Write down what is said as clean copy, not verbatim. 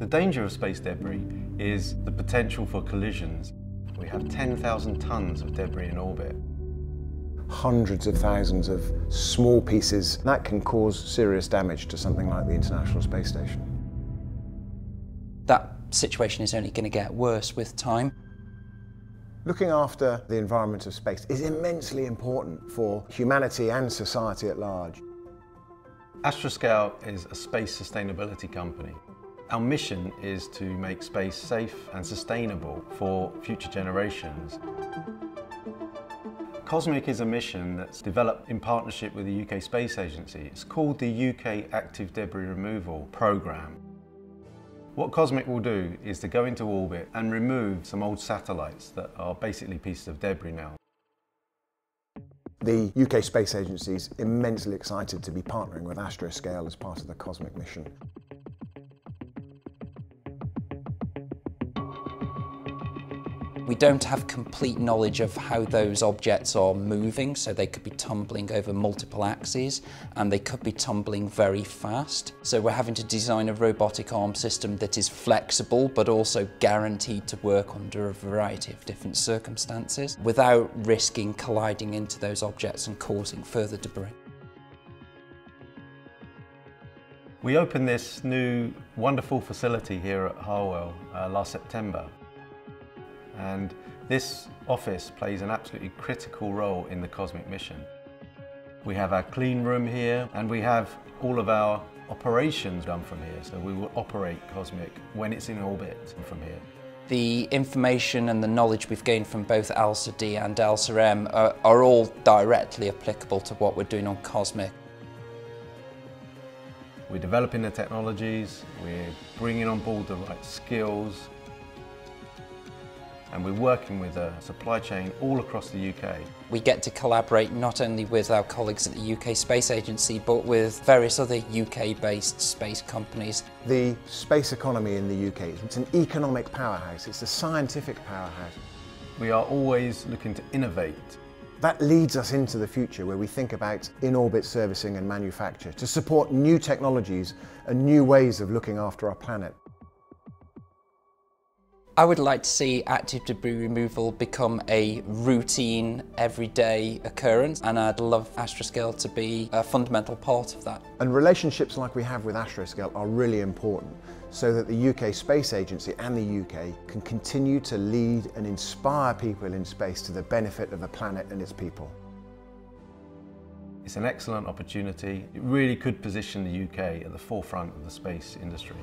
The danger of space debris is the potential for collisions. We have 10,000 tons of debris in orbit. Hundreds of thousands of small pieces. That can cause serious damage to something like the International Space Station. That situation is only going to get worse with time. Looking after the environment of space is immensely important for humanity and society at large. Astroscale is a space sustainability company. Our mission is to make space safe and sustainable for future generations. COSMIC is a mission that's developed in partnership with the UK Space Agency. It's called the UK Active Debris Removal Programme. What COSMIC will do is to go into orbit and remove some old satellites that are basically pieces of debris now. The UK Space Agency is immensely excited to be partnering with Astroscale as part of the COSMIC mission. We don't have complete knowledge of how those objects are moving, so they could be tumbling over multiple axes and they could be tumbling very fast. So we're having to design a robotic arm system that is flexible but also guaranteed to work under a variety of different circumstances without risking colliding into those objects and causing further debris. We opened this new wonderful facility here at Harwell last September. And this office plays an absolutely critical role in the COSMIC mission. We have our clean room here and we have all of our operations done from here. So we will operate COSMIC when it's in orbit from here. The information and the knowledge we've gained from both ELSA-D and ELSA-M are all directly applicable to what we're doing on COSMIC. We're developing the technologies, we're bringing on board the right skills, and we're working with a supply chain all across the UK. We get to collaborate not only with our colleagues at the UK Space Agency, but with various other UK-based space companies. The space economy in the UK, it's an economic powerhouse, it's a scientific powerhouse. We are always looking to innovate. That leads us into the future where we think about in-orbit servicing and manufacture to support new technologies and new ways of looking after our planet. I would like to see active debris removal become a routine, everyday occurrence, and I'd love Astroscale to be a fundamental part of that. And relationships like we have with Astroscale are really important, so that the UK Space Agency and the UK can continue to lead and inspire people in space to the benefit of the planet and its people. It's an excellent opportunity. It really could position the UK at the forefront of the space industry.